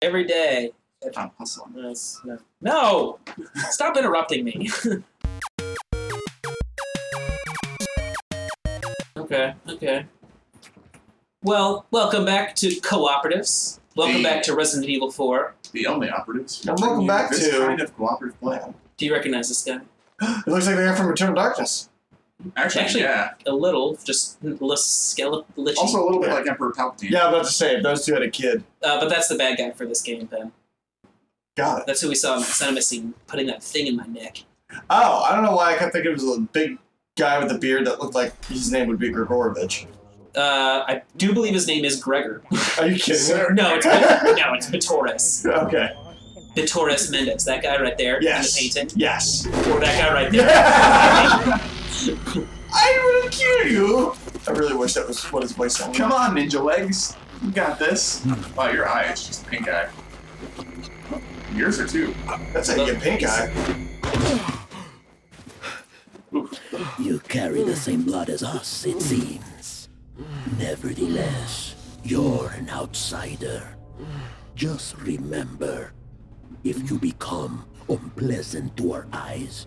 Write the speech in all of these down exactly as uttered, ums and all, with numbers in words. Every day. Tom, hustle. Nice. No. No! Stop interrupting me. Okay, okay. Well, welcome back to Co-Operatives. Welcome the, back to Resident Evil four. The only operatives. And welcome back this to... kind of cooperative plan. Do you recognize this guy? It looks like they are from Return of Darkness. Actually, Actually yeah. a little. Just less skeletal. Also a little bit yeah. like Emperor Palpatine. Yeah, I was about to say, if those two had a kid. Uh, but that's the bad guy for this game, then. Got it. That's who we saw in the cinema scene, putting that thing in my neck. Oh, I don't know why I kept thinking it was a big guy with a beard that looked like his name would be Grigorovich. Uh, I do believe his name is Gregor. Are you kidding me? No, it's no, it's Bitores. Okay. Bitores Mendez, that guy right there yes. in the painting. Yes. Or that guy right there. Yeah. I will kill you. I really wish that was what his voice sounded like. Come on, ninja legs, you got this. Oh, your eye is just pink eye. Yours are too. That's how you get pink eye. You carry the same blood as us, it seems. Nevertheless, you're an outsider. Just remember, if you become unpleasant to our eyes,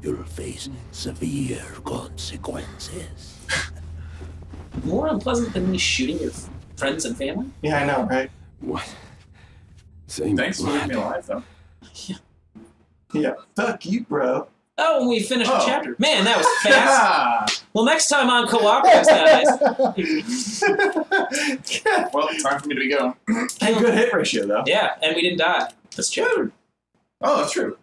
you'll face severe consequences. More unpleasant than me shooting your friends and family? Yeah, I know, right? What? Same Thanks blood. for leaving me alive, though. Yeah. Yeah. Fuck you, bro. Oh, and we finished oh. the chapter. Man, that was fast. Well, next time on Co-Operatives, guys. Well, time for me to be going. Good hit ratio, though. Yeah, and we didn't die. That's true. Oh, that's true.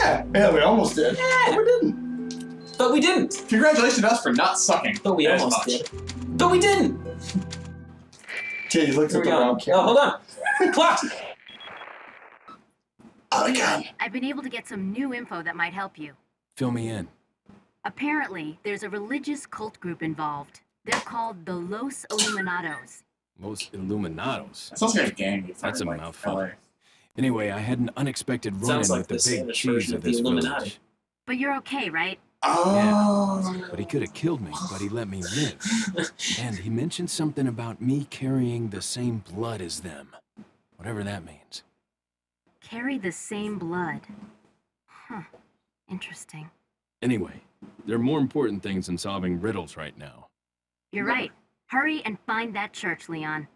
Yeah, yeah, we almost did. Yeah, we didn't. But we didn't. Congratulations to us for not sucking. But we almost much. did. But we didn't. Gee, you looked at the wrong camera. Oh, hold on. Clock. Leon, I've been able to get some new info that might help you. Fill me in. Apparently, there's a religious cult group involved. They're called the Los Illuminados. Los Illuminados? That sounds like a gang. That's a mouthful. Anyway, I had an unexpected run-in like with the big cheese of this village. But you're okay, right? Oh. Yeah, but he could have killed me, but he let me live. And he mentioned something about me carrying the same blood as them. Whatever that means. Carry the same blood. Huh. Interesting. Anyway, there are more important things than solving riddles right now. You're right. Hurry and find that church, Leon.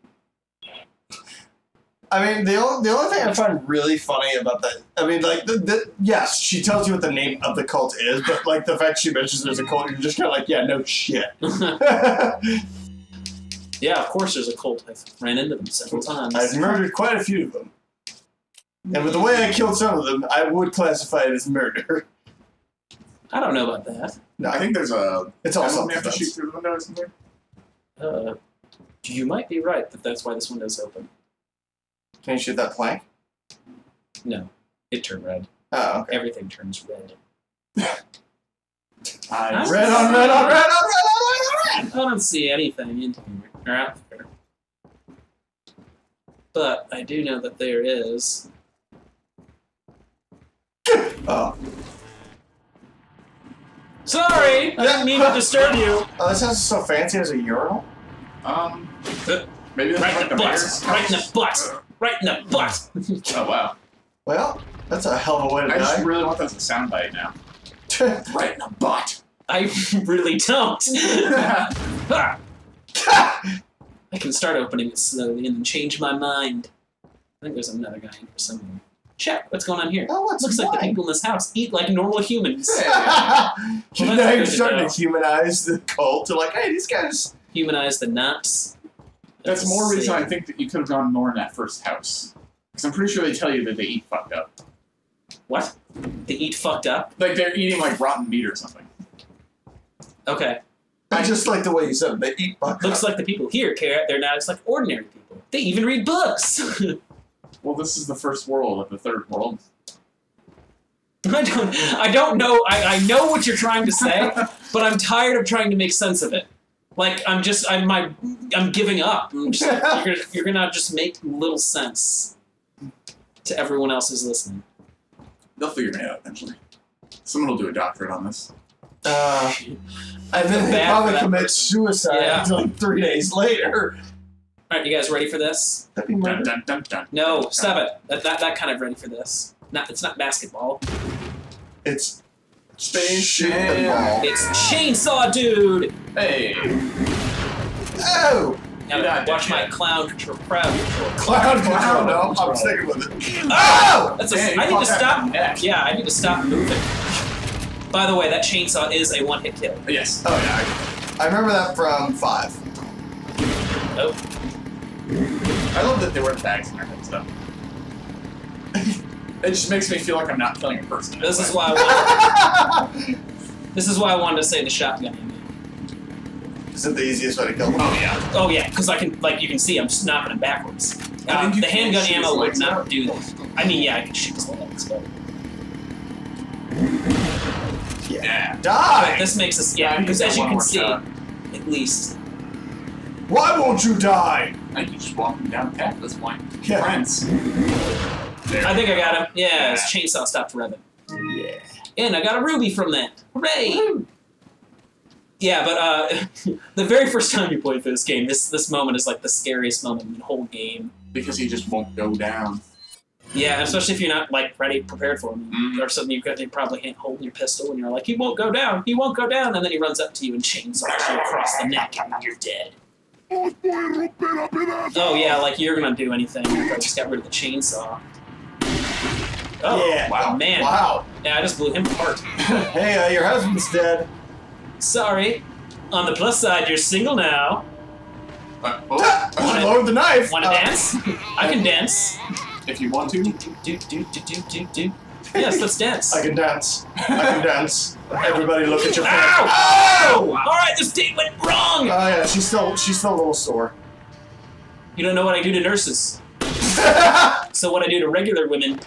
I mean, the only, the only thing I find really funny about that, I mean, like, the, the, yes, she tells you what the name of the cult is, but, like, the fact she mentions there's a cult, you're just kind of like, yeah, no shit. Yeah, of course there's a cult. I've ran into them several times. I've murdered quite a few of them. And with the way I killed some of them, I would classify it as murder. I don't know about that. No, I think there's a... It's all something you have to shoot through the window or something. Uh, you might be right that that's why this window's open. Can you shoot that plank? No. It turned red. Oh, okay. Everything turns red. I red on red on red on red on red on red! I don't see anything in here or out there. But I do know that there is... Oh. Sorry! I didn't mean to disturb you! Oh, this house is so fancy as a urinal? Um... Maybe that's right, like in the butt. right in the butt! Right in the butt! Right in the butt! Oh, wow. Well, that's a hell of a way to I die. I just really want that as a soundbite now. Right in the butt! I really don't! I can start opening it slowly and then change my mind. I think there's another guy in here somewhere. Check what's going on here. Oh, what's Looks mine? like the people in this house eat like normal humans. Yeah. Well, now you're starting to, to humanize the cult. They're like, hey, these guys humanize the nuts. That's, That's more reason I think that you could have gone more in that first house. Because I'm pretty sure they tell you that they eat fucked up. What? They eat fucked up? Like they're eating like rotten meat or something. Okay. I just like the way you said it. They eat fucked Looks up. Looks like the people here, Carrot. They're not just like ordinary people. They even read books. Well, this is the first world of the third world. I don't, I don't know. I, I know what you're trying to say, but I'm tired of trying to make sense of it. Like, I'm just, I'm, my, I'm giving up. I'm just, you're, you're gonna just make little sense to everyone else who's listening. They'll figure it out eventually. Someone will do a doctorate on this. Uh, and then they probably commit person. suicide yeah. until like three days later. All right, you guys ready for this? That'd be murder. Dun, dun, dun, dun. No, dun. Stop it. That, that that kind of ready for this. Not it's not basketball. It's space chainsaw. It's chainsaw, dude. Hey. Oh. Now yeah, watch my clown control. Crowd control. Clown control. Clown, no, I'm, I'm sticking with it. Oh! That's a, Dang, I need to stop. Neck. Yeah, I need to stop moving. By the way, that chainsaw is a one-hit kill. Yes. Oh yeah. I remember that from five. Nope. I love that they wear tags in their heads though. It just makes me feel like I'm not killing a person. This is why I wanted This is why I wanted to say the shotgun. Is it the easiest way to kill them? Oh yeah. Oh yeah, because I can, like, you can see I'm snapping them backwards. Uh, the handgun ammo would not do that. I mean, yeah, I can shoot his legs, but yeah. yeah. Die. But this makes us, yeah, because as you can see, shot. at least. Why won't you die? I think you just walk him down the path at this point. Yeah. Friends. There I think go. I got him. Yeah, yeah. His chainsaw stopped revving. Yeah. And I got a ruby from that. Hooray! Woo. Yeah, but uh, the very first time you played through this game, this this moment is like the scariest moment in the whole game. Because he just won't go down. Yeah, especially if you're not like ready, prepared for him, mm. or something. You've got to probably can't hold your pistol, and you're like, he won't go down, he won't go down, and then he runs up to you and chainsaws you across the neck, and you're dead. Oh yeah, like you're gonna do anything. I just got rid of the chainsaw. Oh yeah. Wow, man! Wow! Yeah, I just blew him apart. Hey, uh, your husband's dead. Sorry. On the plus side, you're single now. Uh, oh. Wanna, load the knife. Want to uh, dance? I can dance. If you want to. Do, do, do, do, do, do, do. Yes, let's dance. I can dance. I can dance. Everybody look at your friend. Ow! Oh! All right, this date went wrong. Oh uh, yeah, she's still she's still a little sore. You don't know what I do to nurses. So what I do to regular women.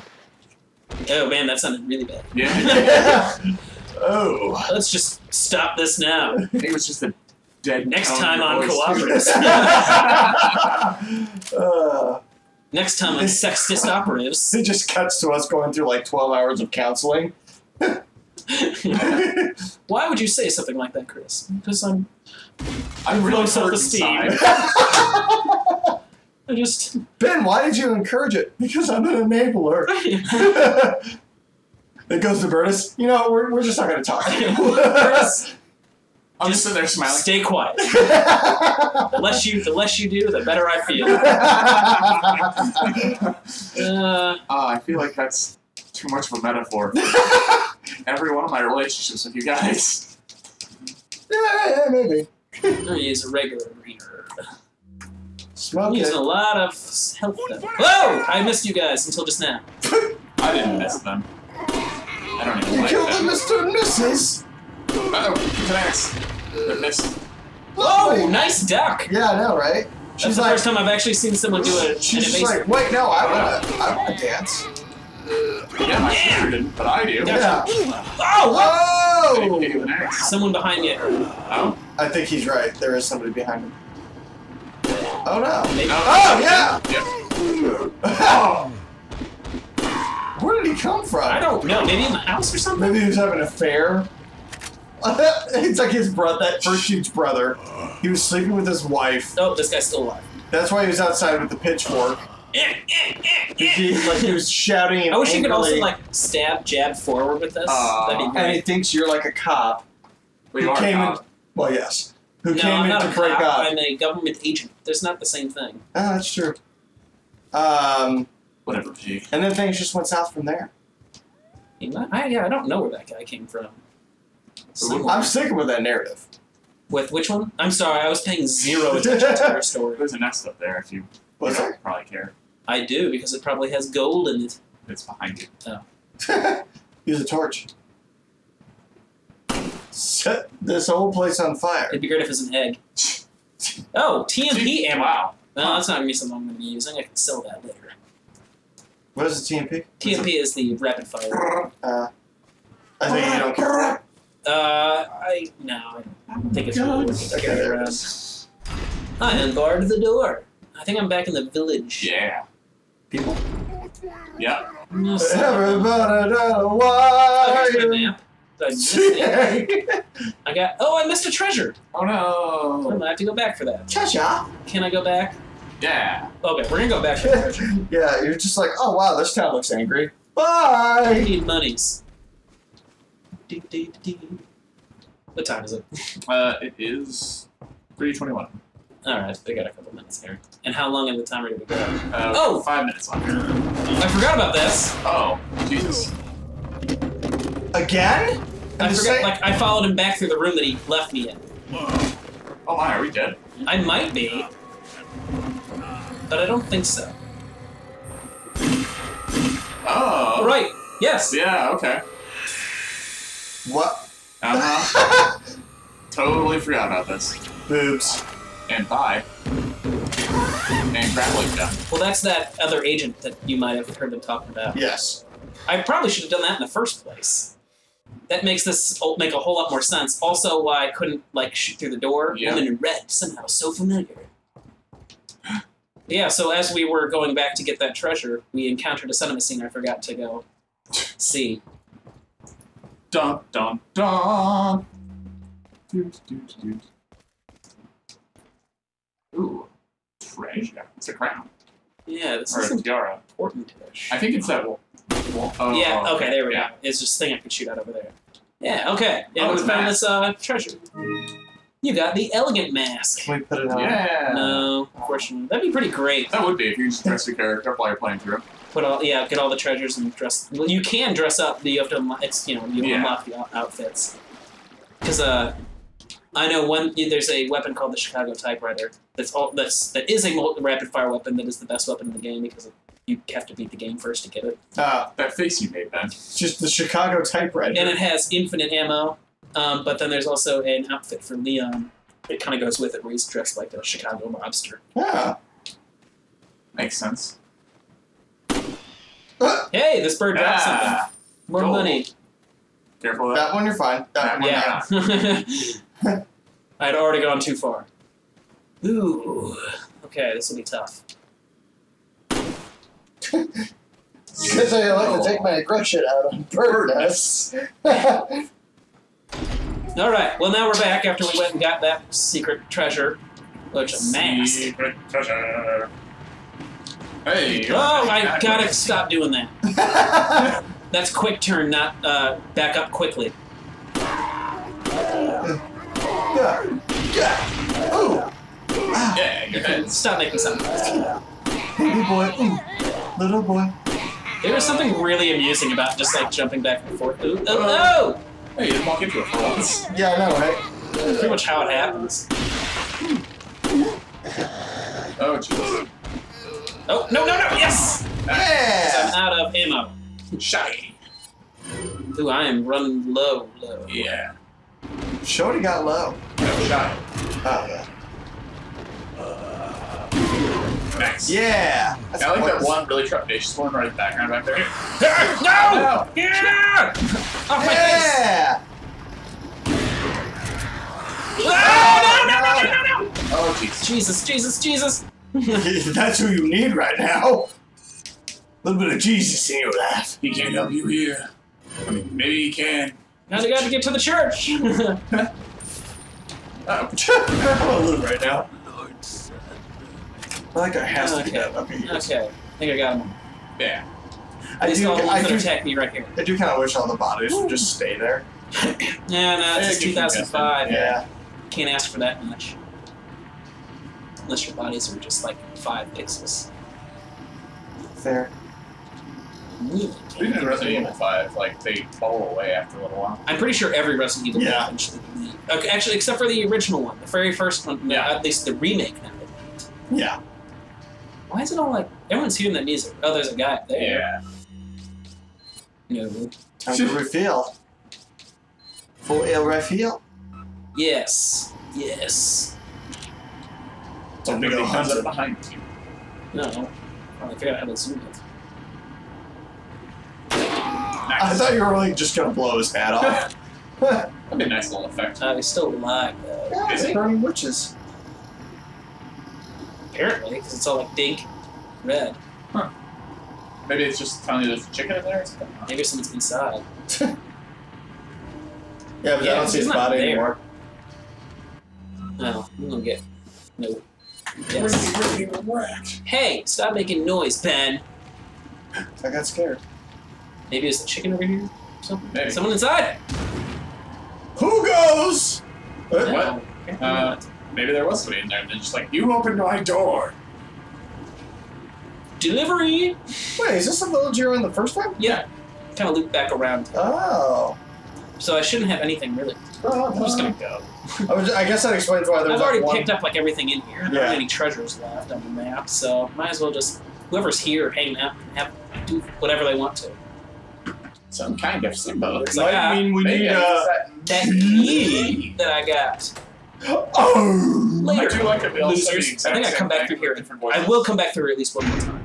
Oh man, that sounded really bad. Yeah. Yeah. Oh. Let's just stop this now. I think it was just a dead. Next time on Co-Operatives. uh, Next time on Sexist Operatives. It just cuts to us going through like twelve hours of counseling. Why would you say something like that, Chris? Because I'm... I'm really self-esteem. I just... Ben, why did you encourage it? Because I'm an enabler. It goes to Bertus. You know, we're, we're just not going to talk. Bertus, I'm just sitting there smiling. Stay quiet. the, less you, the less you do, the better I feel. uh, uh, I feel like that's too much of a metaphor. Every one of my relationships with you guys. Yeah, yeah, maybe. He's a regular reader. Smoke He's it. a lot of help. Whoa! I missed you guys until just now. I didn't miss them. I don't even you like killed them. the Mister and Missus Uh oh, connects. They're missed. Oh, nice duck! Yeah, I know, right? That's she's the like, first time I've actually seen someone do a. She's an just like, wait, no, I wanna, I wanna dance. Yeah, my sister yeah. didn't, but I do. Yeah. Oh! Whoa! Someone behind you. Oh, I think he's right. There is somebody behind him. Oh no! Maybe. Oh yeah! Yeah. Oh. Where did he come from? I don't know. Maybe in the house or something? Maybe he was having an affair. It's like his brother, that first huge brother. He was sleeping with his wife. Oh, this guy's still alive. That's why he was outside with the pitchfork. he, like, he was shouting and I wish angrily. You could also, like, stab, jab forward with this. Uh, and he thinks you're like a cop. Well, you who are came a cop. In, well, yes. Who no, came I'm in not to a break cop, up. I'm a government agent. That's not the same thing. Oh, that's true. Um... Whatever. And then things just went south from there. I, yeah, I don't know where that guy came from. Somewhere. I'm sticking with that narrative. With which one? I'm sorry, I was paying zero attention to her story. There's a nest up there if you, you don't probably care. I do, because it probably has gold in it. It's behind you. Oh. Use a torch. Set this whole place on fire. It'd be great if it's an egg. Oh, T M P ammo. Wow. No, that's not going to be something I'm going to be using. I can sell that later. What is the T M P? T M P is the rapid fire. Uh, I think you don't care. Uh, I no, I don't think it's really worth it. Okay, uh, I unbarred the door. I think I'm back in the village. Yeah. People. Yeah. No, everybody know why. Oh, here's my map. I missed it. I got. Oh, I missed a treasure. Oh no. I'm gonna have to go back for that. Cha-cha. Can I go back? Yeah. Okay, we're gonna go back to the treasure. Yeah, you're just like, oh wow, this town looks angry. Bye! I need monies. Ding, ding, ding. What time is it? Uh, it is three twenty-one. Alright, they got a couple minutes here. And how long in the timer do we go? Uh, oh! Five minutes longer. I forgot about this! Uh oh, Jesus. Again? I and forgot, like, I followed him back through the room that he left me in. Whoa. Oh my, are we dead? I might be. But I don't think so. Oh. Right, yes. Yeah, okay. What? Uh-huh. Totally forgot about this. Boobs. And bye. And grappling gun. Well, that's that other agent that you might have heard them talking about. Yes. I probably should have done that in the first place. That makes this make a whole lot more sense. Also, why I couldn't, like, shoot through the door. Yeah. Woman in red, somehow so familiar. Yeah, so as we were going back to get that treasure, we encountered a cinema scene I forgot to go see. Dun, dun, dun! Doot, doot, doot. Ooh, treasure. It's a crown. Yeah, this or is important-ish. I think it's that wall. Oh, yeah, okay, okay, there we yeah. go. It's just a thing I can shoot out over there. Yeah, okay. Yeah, oh, we found mask. this uh, treasure. You got the elegant mask. Can we put it on? Yeah. No, unfortunately. That'd be pretty great. That would be if you just dress your character while you're playing through. Put all, yeah, get all the treasures and dress. Well, you can dress up. But you have to unlock. It's you know you yeah. unlock the outfits. Because uh, I know one. There's a weapon called the Chicago typewriter. That's all. That's that is a rapid fire weapon. That is the best weapon in the game because you have to beat the game first to get it. Ah, uh, that face you made, man. It's just the Chicago typewriter. And it has infinite ammo. Um, but then there's also an outfit for Leon that kind of goes with it where he's dressed like a Chicago mobster. Yeah. Makes sense. Hey, this bird dropped ah, something. More gold. money. Careful. That one you're fine. That yeah. one yeah. I'd already gone too far. Ooh. Okay, this will be tough. Because I like oh. to take my aggression out on bird-ness. Alright, well now we're back after we went and got that secret treasure. Which is a mask. Secret treasure. Hey. Oh, I gotta it. stop doing that. That's quick turn, not uh, back up quickly. Yeah, yeah. Ooh. Yeah, your head. Stop making something. Little boy, ooh. Little boy. There was something really amusing about just like jumping back and forth. Ooh. Oh no! Hey, you didn't walk into it for once. Yeah, I know, right? That's pretty much how it happens. Oh, jeez. Oh, no, no, no, yes! Yeah! I'm out of ammo. Shiny. Ooh, I am running low, low. Yeah. Shorty got low. No, shot. Oh, yeah. Uh, nice. Yeah! That's I like that one really trepidatious one right in the background right there. No! No! Yeah! Off my yeah! face! No, oh, no, no, no, no, no, no! Oh, jeez. Jesus, Jesus, Jesus! That's who you need right now. A little bit of Jesus in your life. He can't help you here. I mean, maybe he can. Now they got to get to the church! Oh, a little right now. I think I have okay. to get up here. Okay, I think I got him. Yeah. I do, I, do, attack me right here. I do kind of wish all the bodies would just stay there. no, no, it's just two thousand five. Yeah. Can't ask for that much. Unless your bodies are just like five pixels. Fair. Even in Resident Evil five, like, they fall away after a little while. I'm pretty sure every Resident Evil yeah. eventually. Okay, actually, except for the original one. The very first one, yeah. at least the remake now. Yeah. Why is it all like. Everyone's hearing that music. Oh, there's a guy up there. Yeah. No. Time to reveal. Full air reveal? Yes. Yes. Something comes up behind you. No. I forgot how to zoom it. Nice. I thought you were really just gonna blow his hat off. That'd be a nice little effect. Uh, he's still alive, though. Yeah, he's burning witches. Apparently, because it's all like dink red. Huh. Maybe it's just telling you there's a chicken in there or something. Maybe someone's inside. yeah, but yeah, I don't see his body there. anymore. No, I'm gonna get. No. Yes. Ripping, ripping wrecked. Hey, stop making noise, Ben. I got scared. Maybe there's a chicken over here? Something? Maybe. Someone inside! Who goes? Uh, what? Okay. Uh, maybe there was somebody in there and they're just like, you opened my door. Delivery! Wait, is this the village you were in the first time? Yeah. Kind of loop back around. Oh. So I shouldn't have anything really. Uh, I'm just gonna go. I, was, I guess that explains why there was I've already like picked one... up like everything in here. There yeah. aren't any treasures left on the map, so might as well just whoever's here hanging out and have do whatever they want to. Some kind of symbol. It's like, I mean, we need a... That, that key that I got. Oh! Later. I do like a bill. I think I come back through here. I will come back through at least one more time.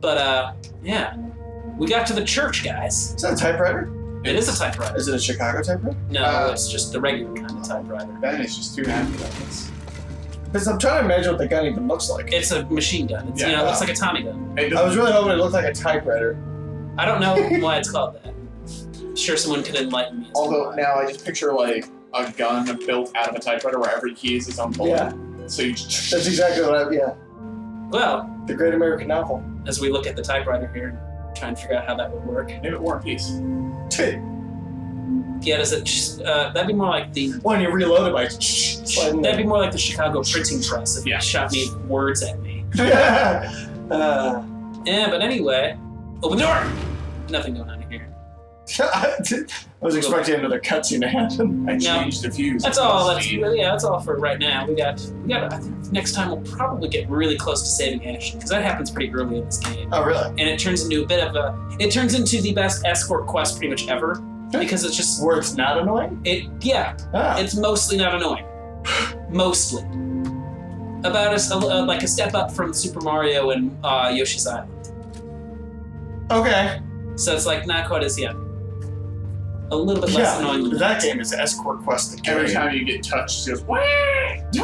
But, uh, yeah. We got to the church, guys. Is that a typewriter? It is a typewriter. Is it a Chicago typewriter? No, uh, it's just the regular kind of typewriter. That is just too happy about this. Because I'm trying to imagine what the gun even looks like. It's a machine gun. It's, yeah, you know, wow. It looks like a Tommy gun. I was really hoping it looked like a typewriter. I don't know why it's called that. I'm sure someone could enlighten me. Although now I just picture like a gun built out of a typewriter where every key is its own bullet. Yeah. So you just... That's exactly what I... Yeah. Well... The Great American Novel. As we look at the typewriter here and try and figure out how that would work. Name it War and Peace. Two. Yeah, does it... Just, uh, that'd be more like the... When you reload it by... That'd be more like the Chicago printing press if yeah. you shot me words at me. Yeah. Uh, yeah, but anyway... Open the door! Nothing going on in here. I was expecting another cutscene to happen. I changed no, the fuse. That's all. That's, yeah, that's all for right now. We got. We got. I think next time we'll probably get really close to saving action because that happens pretty early in this game. Oh, really? And it turns into a bit of a. It turns into the best escort quest pretty much ever because it's just. Where it's not annoying. It yeah. Ah. It's mostly not annoying. Mostly. About a, a like a step up from Super Mario and uh, Yoshi's Island. Okay. So it's like not quite as yet. A little bit less yeah, annoying. That game is escort quest. The game. Every time you get touched, it goes.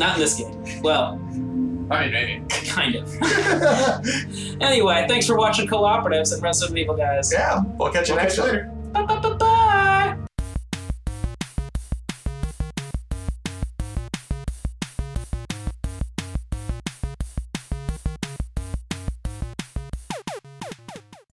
Not in this game. Well. I mean, maybe. Kind of. Anyway, thanks for watching Co-Operatives and Resident Evil, guys. Yeah, we'll catch you we'll next time. Later. Bye, bye, bye.